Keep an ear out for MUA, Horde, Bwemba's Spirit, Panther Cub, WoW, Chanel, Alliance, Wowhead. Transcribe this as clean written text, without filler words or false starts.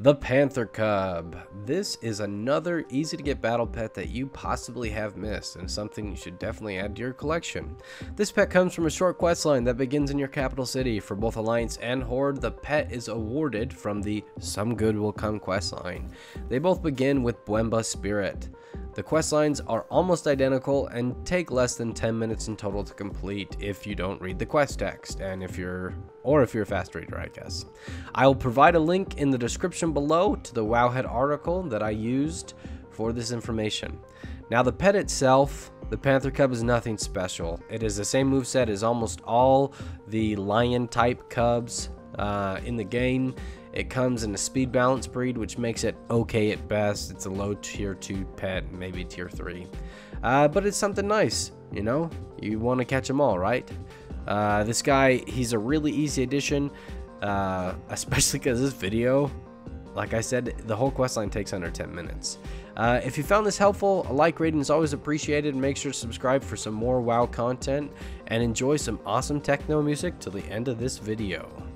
The Panther Cub. This is another easy to get battle pet that you possibly have missed and something you should definitely add to your collection. This pet comes from a short questline that begins in your capital city. For both Alliance and Horde, the pet is awarded from the Some Good Will Come questline. They both begin with Bwemba's Spirit. The questlines are almost identical and take less than 10 minutes in total to complete if you don't read the quest text, and if you're a fast reader, I guess. I will provide a link in the description below to the Wowhead article that I used for this information. Now the pet itself, the Panther Cub, is nothing special. It is the same moveset as almost all the lion type cubs in the game. It comes in a speed balance breed, which makes it okay at best. It's a low tier 2 pet, maybe tier 3. But it's something nice, you know? You want to catch them all, right? This guy, he's a really easy addition, especially because this video, like I said, the whole questline takes under 10 minutes. If you found this helpful, a like rating is always appreciated. Make sure to subscribe for some more WoW content and enjoy some awesome techno music till the end of this video.